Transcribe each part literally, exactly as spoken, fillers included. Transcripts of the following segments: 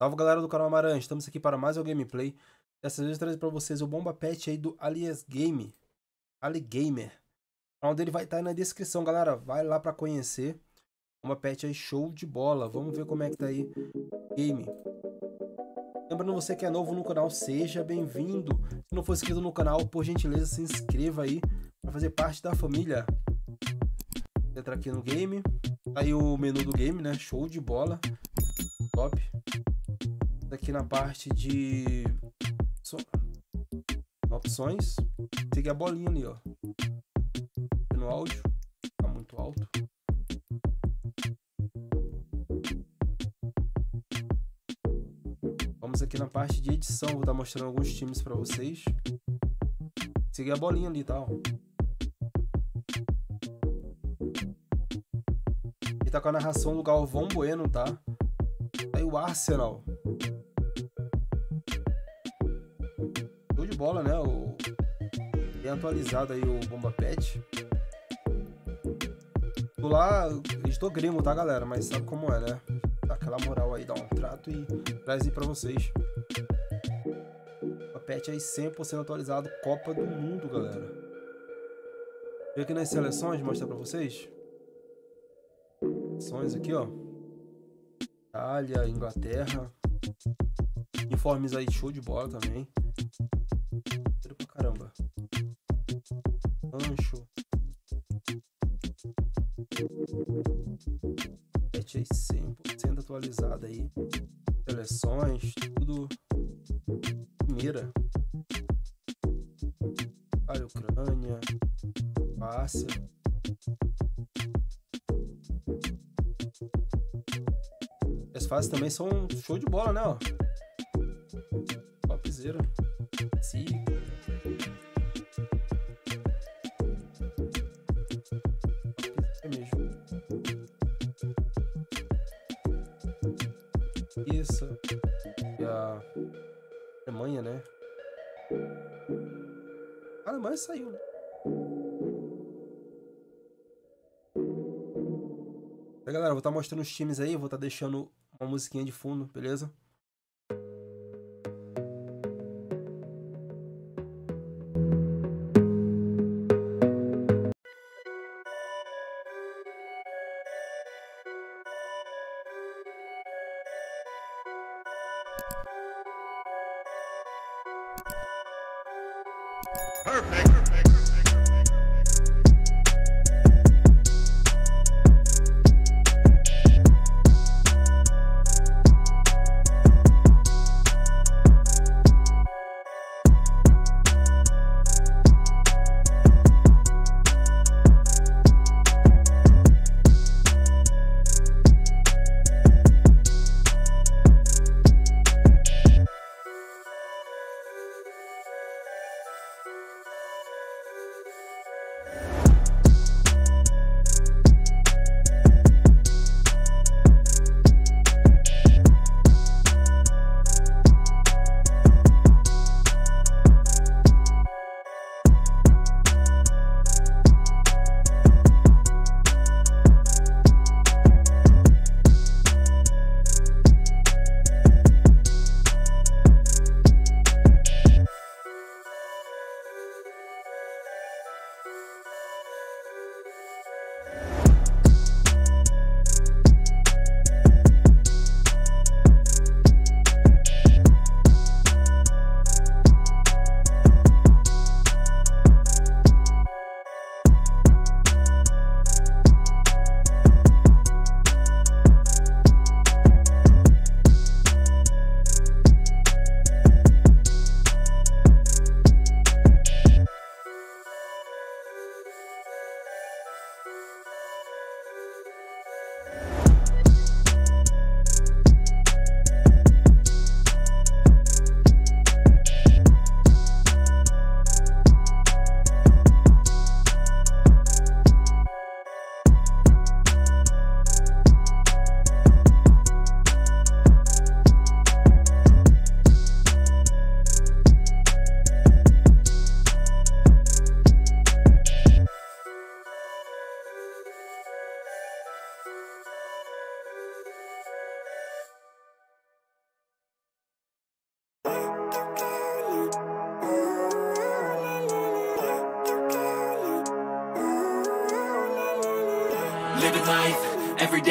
Salve galera do canal Amarante, estamos aqui para mais um gameplay. Dessa vez eu trago para vocês o Bomba Patch aí do Alias Game, Ali Gamer. O canal dele vai estar tá aí na descrição, galera. Vai lá para conhecer. Bomba Patch aí show de bola. Vamos ver como é que tá aí o game. Lembrando você que é novo no canal, seja bem-vindo. Se não for inscrito no canal, por gentileza se inscreva aí para fazer parte da família. Vou entrar aqui no game. Tá aí o menu do game, né? Show de bola. Top. Aqui na parte de opções, peguei a bolinha ali, ó, no áudio, tá muito alto. Vamos aqui na parte de edição, vou estar mostrando alguns times para vocês. Peguei a bolinha ali, tá, ó. E tá com a narração do Galvão Bueno, tá? Aí o Arsenal. Bola, né? O... Tem atualizado aí o Bomba Patch. Tô lá, estou grimo, tá, galera? Mas sabe como é, né? Dá aquela moral aí, dá um trato e traz aí pra vocês. Bomba Patch aí cem por cento atualizado, Copa do Mundo, galera. Vem aqui nas seleções, mostrar pra vocês. Seleções aqui, ó. Itália, Inglaterra. Informes aí, show de bola também. Pra caramba, Ancho patch aí cem por cento atualizado aí, seleções, tudo primeira, Itália, Ucrânia, Croácia, as fases também são show de bola, né? Ó, topzera. Sim. É mesmo. Isso. E a Alemanha, né? A Alemanha saiu. Aí, galera, vou estar mostrando os times aí. Vou estar deixando uma musiquinha de fundo, beleza? Perfect.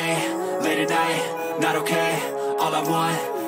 day, late at night, not okay. All I want,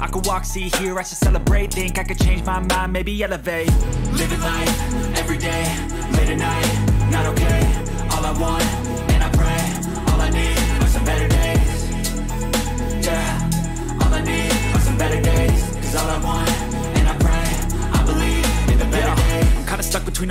I could walk, see, hear, I should celebrate. Think I could change my mind, maybe elevate. Living life, every day, late at night, not okay. All I want, and I pray, all I need are some better days. Yeah, all I need are some better days. Cause all I want, and I pray, I believe in the better days. Kinda stuck between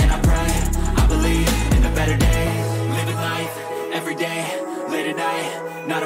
and I pray, I believe in the better days. Living life, every day, late at night, not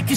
Taking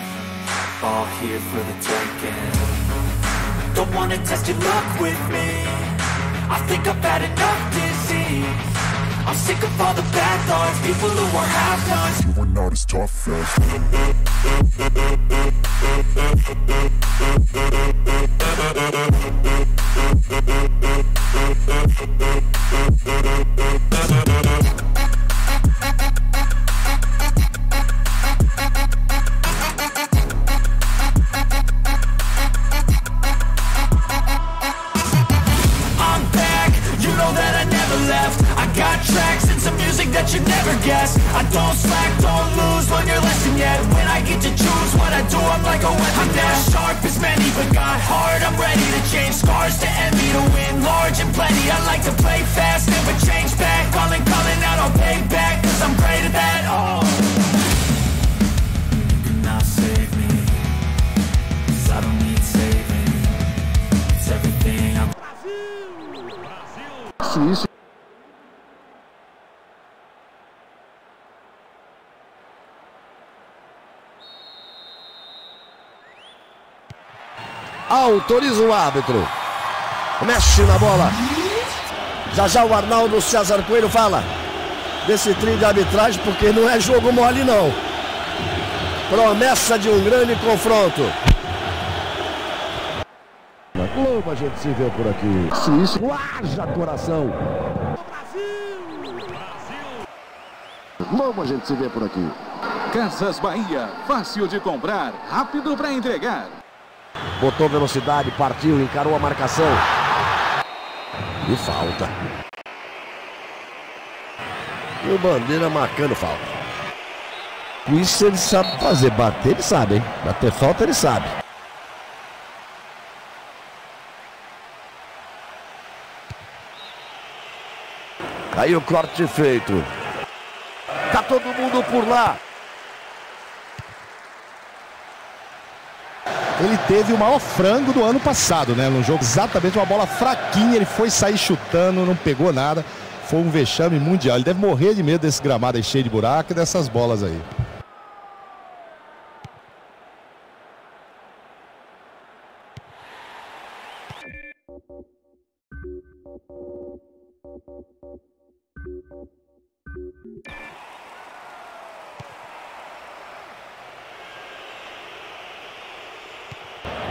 all here for the taking. Don't wanna test your luck with me, I think I've had enough disease. I'm sick of all the bad thoughts, people who are half-nots. You are not as tough as that you never guess. I don't slack, don't lose, learn your lesson yet. When I get to choose what I do, I'm like a weapon. I'm not sharp as many, but got hard, I'm ready to change. Scars to envy, to win large and plenty. I like to play fast, never change back. Calling, calling out, I'll pay back, cause I'm great at that. Oh, you cannot save me, cause I don't need saving. It's everything I'm... Brasil! Autoriza o árbitro. Mexe na bola. Já já o Arnaldo César Coelho fala desse trio de arbitragem, porque não é jogo mole não. Promessa de um grande confronto. Na Globo a gente se vê por aqui. Se isso, haja coração. Brasil! Brasil! Globo a gente se vê por aqui. Casas Bahia, fácil de comprar, rápido para entregar. Botou velocidade, partiu, encarou a marcação. E falta. E o Bandeira marcando falta. Isso ele sabe fazer. Bater ele sabe, hein? Bater falta ele sabe. Aí o corte feito. Tá todo mundo por lá. ele teve o maior frango do ano passado, né? Num jogo exatamente uma bola fraquinha, ele foi sair chutando, não pegou nada. Foi um vexame mundial. Ele deve morrer de medo desse gramado aí cheio de buraco e dessas bolas aí.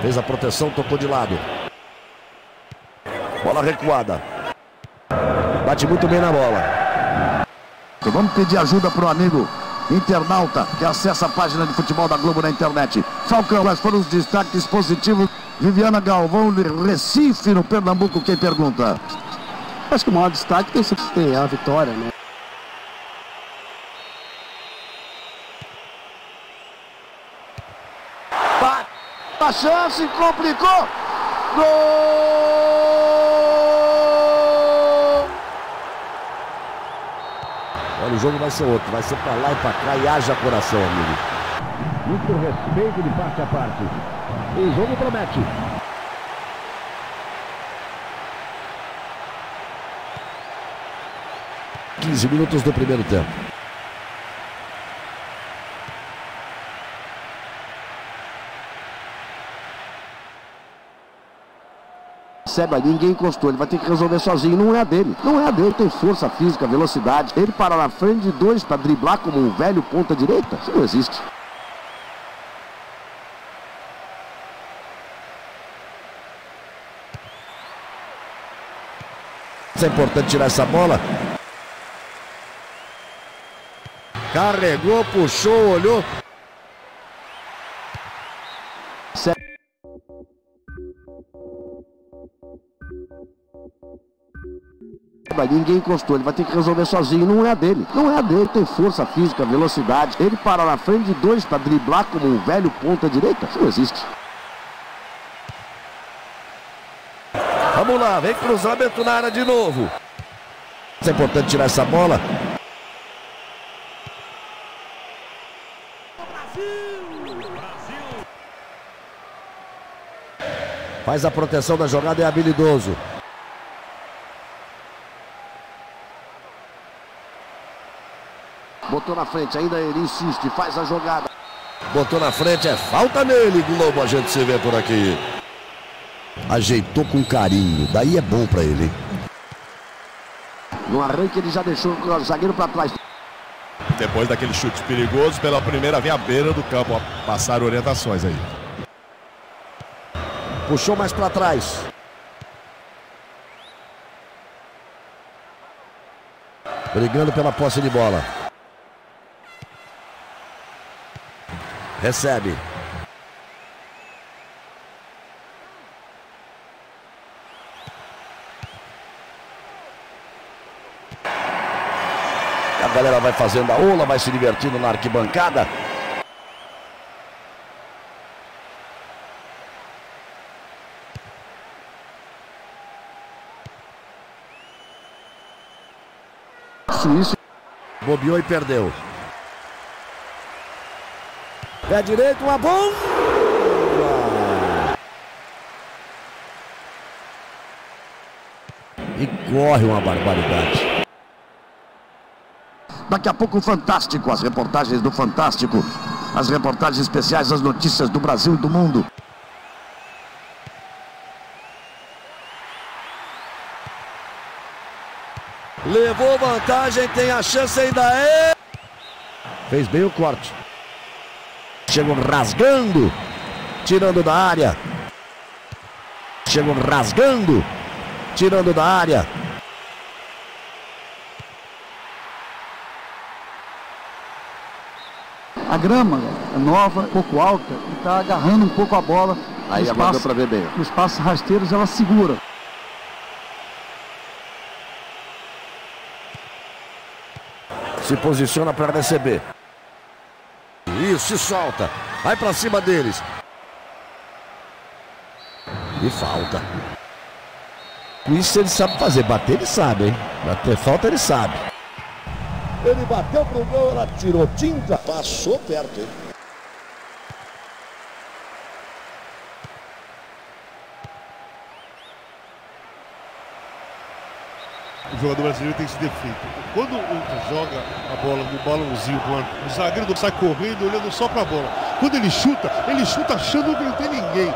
Fez a proteção, tocou de lado. Bola recuada. Bate muito bem na bola. Vamos pedir ajuda para o amigo internauta que acessa a página de futebol da Globo na internet. Falcão, quais foram os destaques positivos? Viviana Galvão, de Recife, no Pernambuco, quem pergunta? Acho que o maior destaque tem sido a vitória, né? A chance complicou. Gol! Olha, o jogo vai ser outro. Vai ser pra lá e pra cá e haja coração, amigo. Muito respeito de parte a parte. O jogo promete. quinze minutos do primeiro tempo. Recebe ali, ninguém encostou, ele vai ter que resolver sozinho, não é a dele, não é a dele, tem força física, velocidade, ele para na frente de dois para driblar como um velho ponta direita, isso não existe. É importante tirar essa bola. Carregou, puxou, olhou. Recebe. Ninguém encostou, ele vai ter que resolver sozinho, não é a dele, não é a dele, tem força física, velocidade, ele para na frente de dois para driblar como um velho ponta direita, isso não existe. Vamos lá, vem cruzamento na área de novo. É importante tirar essa bola. Faz a proteção da jogada, é habilidoso. Botou na frente, ainda ele insiste, faz a jogada. Botou na frente, é falta nele, Globo, a gente se vê por aqui. Ajeitou com carinho, daí é bom pra ele. No arranque ele já deixou o zagueiro pra trás. Depois daquele chute perigoso, pela primeira vez à beira do campo, ó, passaram orientações aí. Puxou mais pra trás. Brigando pela posse de bola. Recebe. A galera vai fazendo a ola, vai se divertindo na arquibancada. Suíço bobeou e perdeu. Pé direito, uma bomba! E corre uma barbaridade. Daqui a pouco o Fantástico, as reportagens do Fantástico. As reportagens especiais, as notícias do Brasil e do mundo. Levou vantagem, tem a chance ainda. É... Fez bem o corte. Chegam rasgando, tirando da área. Chegam rasgando, tirando da área. A grama é nova, um pouco alta, e está agarrando um pouco a bola. Aí agora deu para ver bem. Nos passos rasteiros ela segura. Se posiciona para receber. Isso, se solta. Vai pra cima deles. E falta. Isso ele sabe fazer. Bater ele sabe, hein? Bater falta ele sabe. Ele bateu pro gol, ela tirou tinta. Passou perto, hein? jogador brasileiro tem esse defeito. Quando joga a bola no balãozinho, o zagueiro sai correndo olhando só para a bola. Quando ele chuta, ele chuta achando que não tem ninguém.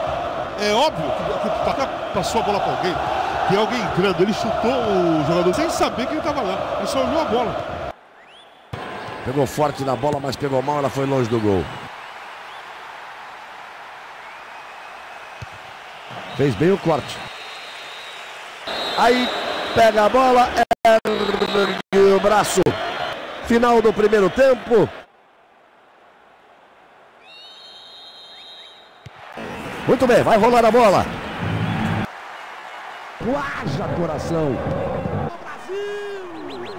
É óbvio que o Pacá passou a bola para alguém, tem alguém entrando. Ele chutou o jogador sem saber que ele estava lá. Ele só olhou a bola. Pegou forte na bola, mas pegou mal, ela foi longe do gol. Fez bem o corte. Aí pega a bola, ergue o braço. Final do primeiro tempo. Muito bem, vai rolar a bola. Haja coração. Brasil!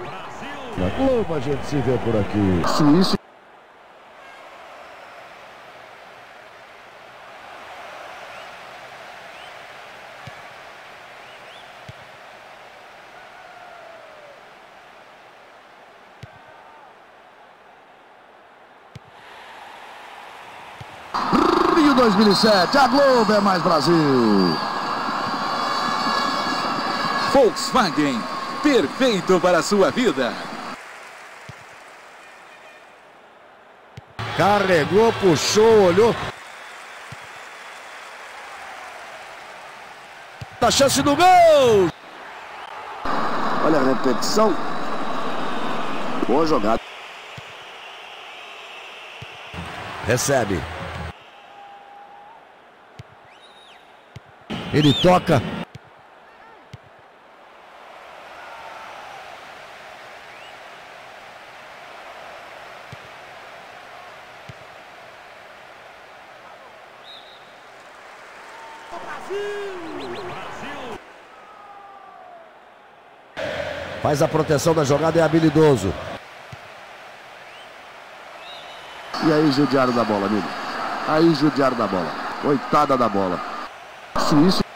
Na Globo a gente se vê por aqui. Suíça. Rio dois mil e sete, a Globo é mais Brasil. Volkswagen, perfeito para a sua vida. Carregou, puxou, olhou. A chance do gol. Olha a repetição. Boa jogada. Recebe. Ele toca. Brasil! Brasil! Faz a proteção da jogada, é habilidoso. E aí, judiaram da bola, amigo. Aí, judiaram da bola. Coitada da bola. Suíça.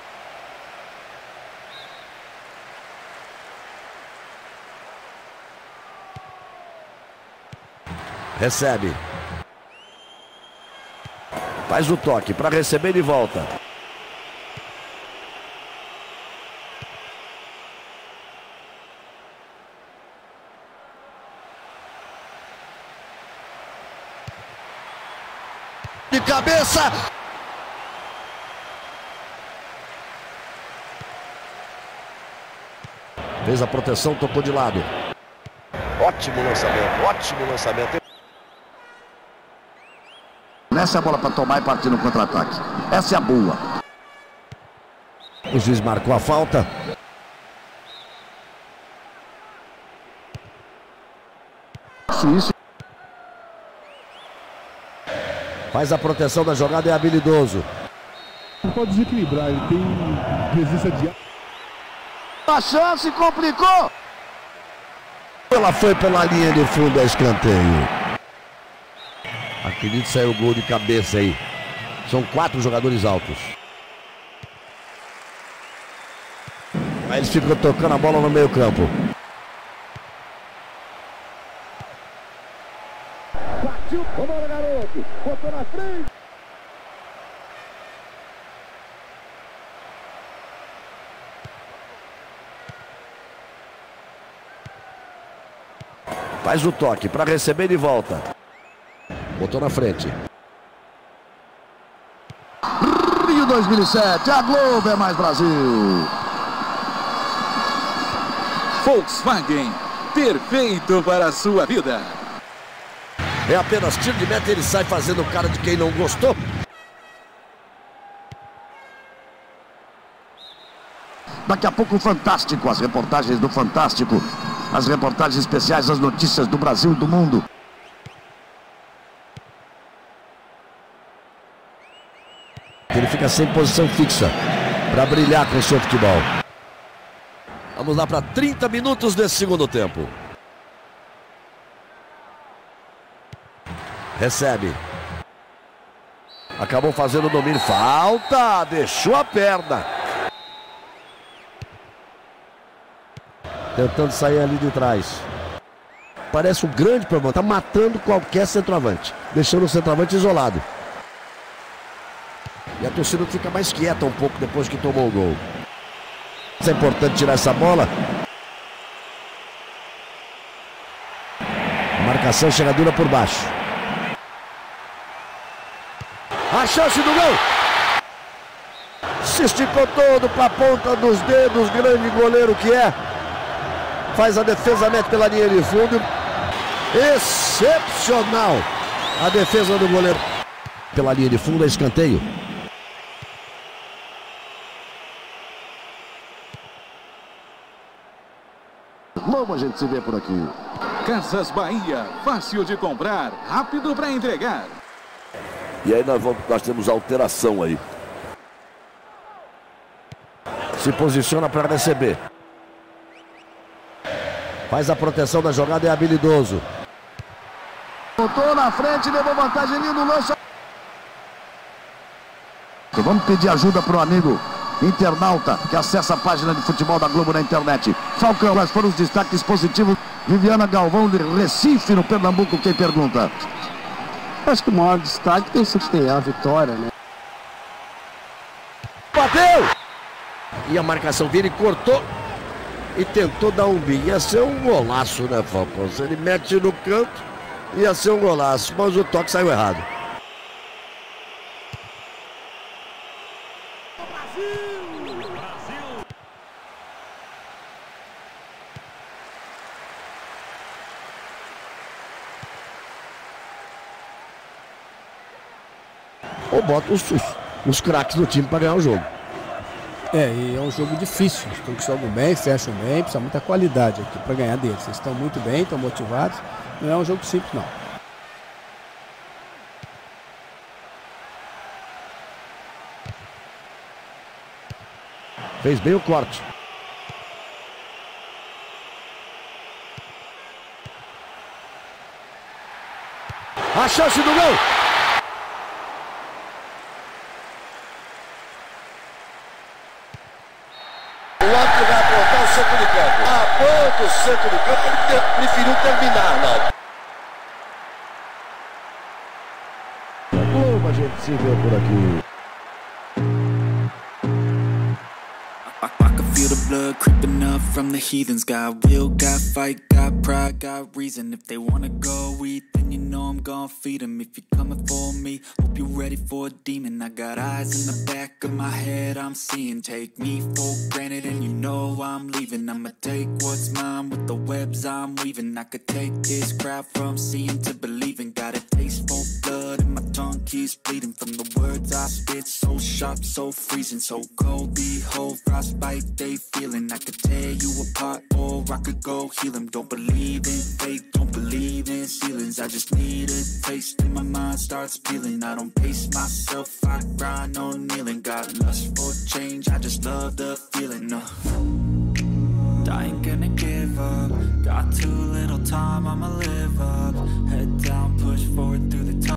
Recebe. Faz o toque para receber de volta. De cabeça. Fez a proteção, tocou de lado. Ótimo lançamento, ótimo lançamento. Essa é a bola para tomar e partir no contra-ataque. Essa é a boa. O juiz marcou a falta. Suíça. Faz a proteção da jogada, é habilidoso. Não pode desequilibrar, ele tem resistência de... A chance complicou. Ela foi pela linha de fundo, é escanteio. Acredito que saiu o gol de cabeça aí. São quatro jogadores altos. Aí eles ficam tocando a bola no meio campo. Partiu, vambora, garoto. Botou na frente. Faz o toque para receber de volta. Botou na frente. Rio dois mil e sete, a Globo é mais Brasil. Volkswagen, perfeito para a sua vida. É apenas tiro de meta, ele sai fazendo cara de quem não gostou. Daqui a pouco o Fantástico, as reportagens do Fantástico. As reportagens especiais, as notícias do Brasil e do mundo. Ele fica sem posição fixa para brilhar com o seu futebol. Vamos lá para trinta minutos desse segundo tempo. Recebe. Acabou fazendo o domínio. Falta, deixou a perna. Tentando sair ali de trás. Parece um grande problema. Está matando qualquer centroavante. Deixando o centroavante isolado. E a torcida fica mais quieta um pouco depois que tomou o gol. É importante tirar essa bola. Marcação chega dura por baixo. A chance do gol. Se esticou todo para a ponta dos dedos, grande goleiro que é. Faz a defesa, mete pela linha de fundo. Excepcional a defesa do goleiro. Pela linha de fundo, é escanteio. Logo a gente se vê por aqui. Casas Bahia, fácil de comprar, rápido para entregar. E aí nós, vamos, nós temos alteração aí. Se posiciona para receber. Faz a proteção da jogada, é habilidoso. Botou na frente, levou vantagem ali no lance. Então vamos pedir ajuda para o amigo internauta que acessa a página de futebol da Globo na internet. Falcão, quais foram os destaques positivos? Viviana Galvão de Recife, no Pernambuco, quem pergunta? Acho que o maior destaque tem sido ter a vitória, né? Bateu! E a marcação vira e cortou. E tentou dar um bico. Ia ser um golaço, né, Falcão? Se ele mete no canto, ia ser um golaço. Mas o toque saiu errado. Brasil! Brasil! Ou bota os, os, os craques do time para ganhar o jogo. É, e é um jogo difícil, os clubes jogam bem, fecham bem, precisa muita qualidade aqui para ganhar deles. Eles estão muito bem, estão motivados, não é um jogo simples não. Fez bem o corte. A chance do gol! Do centro do campo, ele preferiu terminar lá. Como a gente se vê por aqui. I can feel the blood creeping up from the heathens. Got will, got fight, got pride, got reason. If they wanna go eat, then you know I'm gonna feed them. If you're coming for me, hope you're ready for a demon. I got eyes in the back of my head, I'm seeing. Take me for granted and you know I'm leaving. I'ma take what's mine with the webs I'm weaving. I could take this crowd from seeing to believing. Got a taste for blood and my tongue keeps bleeding from the words I spit. So sharp, so freezing, so cold, behold, frostbite they feeling. I could tear you apart or I could go heal them. Don't believe in fate, don't believe in ceilings. I just need a taste and my mind starts peeling. I don't pace myself, I grind on kneeling. Got lust for change, I just love the feeling. uh. I ain't gonna give up, got too little time, I'ma live up.